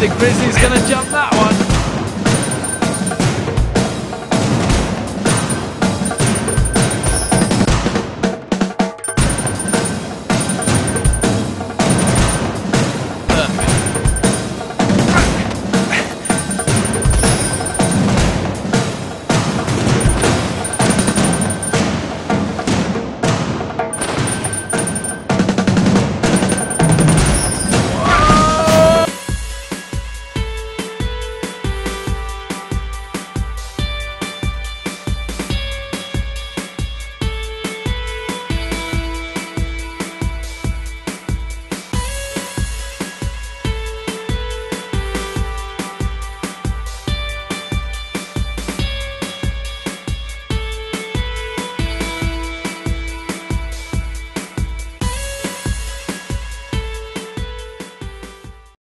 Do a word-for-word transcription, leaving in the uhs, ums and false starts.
the grizzly's gonna jump up.